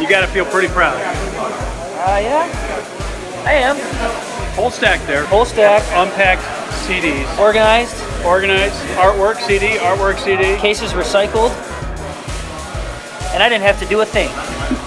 You gotta feel pretty proud. Yeah, I am. Whole stack there. Whole stack. Unpacked CDs. Organized. Organized. Artwork CD. Artwork CD. Cases recycled. And I didn't have to do a thing.